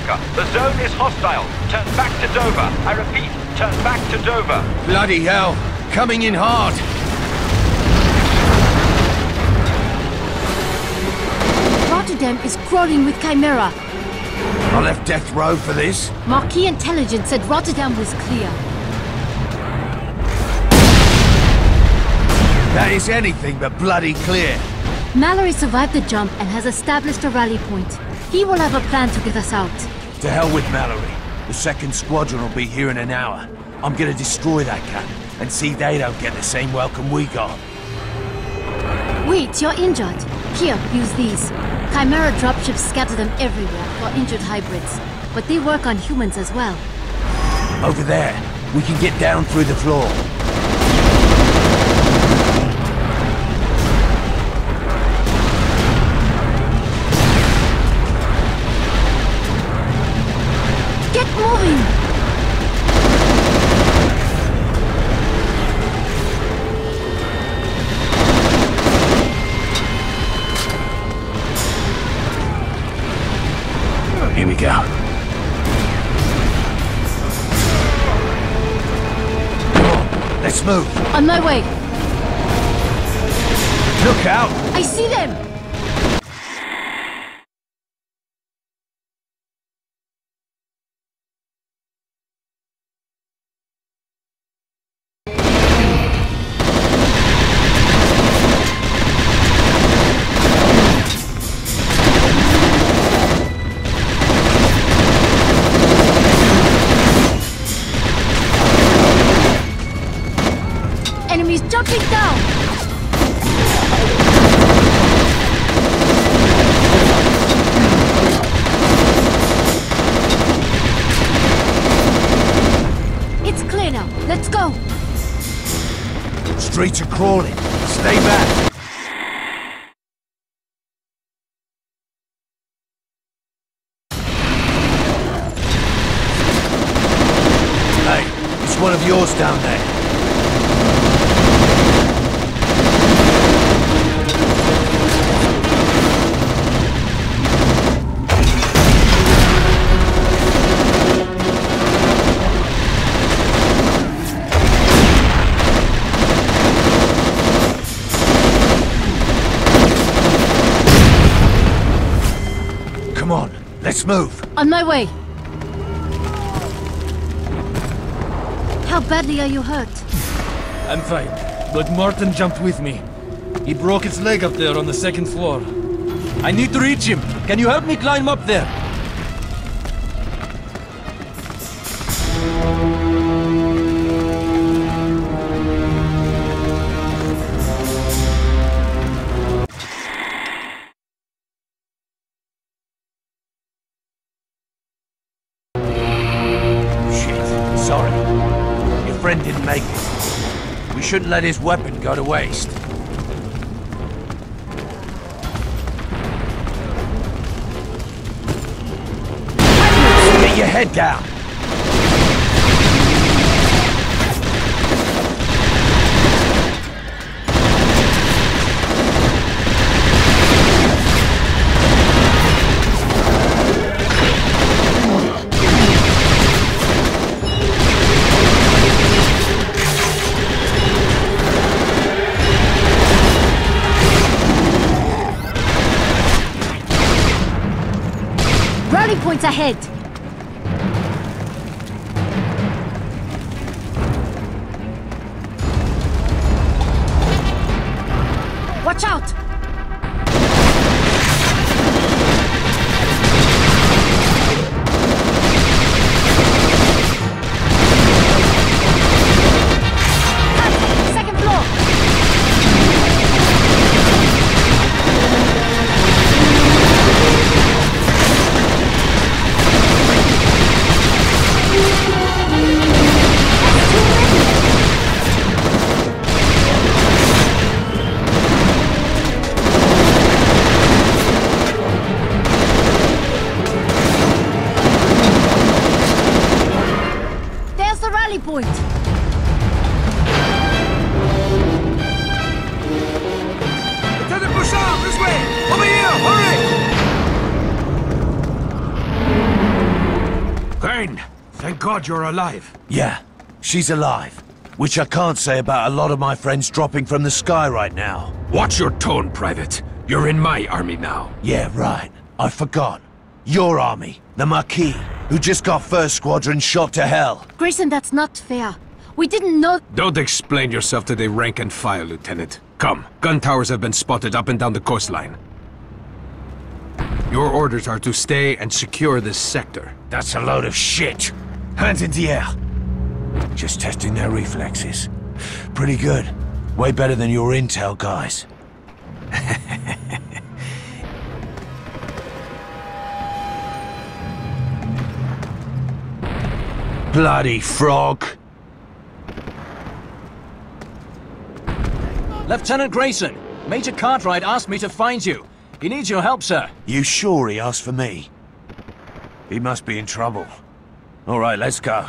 Parker, the zone is hostile. Turn back to Dover. I repeat, turn back to Dover. Bloody hell. Coming in hard. Rotterdam is crawling with Chimera. I left Death Row for this. Marquis Intelligence said Rotterdam was clear. That is anything but bloody clear. Mallory survived the jump and has established a rally point. He will have a plan to get us out. To hell with Mallory. The second squadron will be here in an hour. I'm gonna destroy that cat and see they don't get the same welcome we got. Wait, you're injured. Here, use these. Chimera dropships scatter them everywhere for injured hybrids, but they work on humans as well. Over there, we can get down through the floor. Get moving! Here we go. Let's move. On my way. Look out! I see them! Enemies jumping down! It's clear now. Let's go! Streets are crawling. Stay back! Hey, it's one of yours down there. Come on, let's move. On my way. How badly are you hurt? I'm fine, but Martin jumped with me. He broke his leg up there on the second floor. I need to reach him. Can you help me climb up there? Friend didn't make it. We shouldn't let his weapon go to waste. Get your head down! Points ahead. Watch out. Second floor. Point. Lieutenant Bouchard, this way! Over here, hurry! Crane, thank God you're alive. Yeah, she's alive. Which I can't say about a lot of my friends dropping from the sky right now. Watch your tone, Private. You're in my army now. Yeah, right. I forgot. Your army. The Marquis, who just got first squadron shot to hell. Grayson, that's not fair. We didn't know— Don't explain yourself to the rank and file, Lieutenant. Come, gun towers have been spotted up and down the coastline. Your orders are to stay and secure this sector. That's a load of shit. Hands in the air. Just testing their reflexes. Pretty good. Way better than your intel guys. Bloody frog. Lieutenant Grayson, Major Cartwright asked me to find you. He needs your help, sir. You sure he asked for me? He must be in trouble. All right, let's go.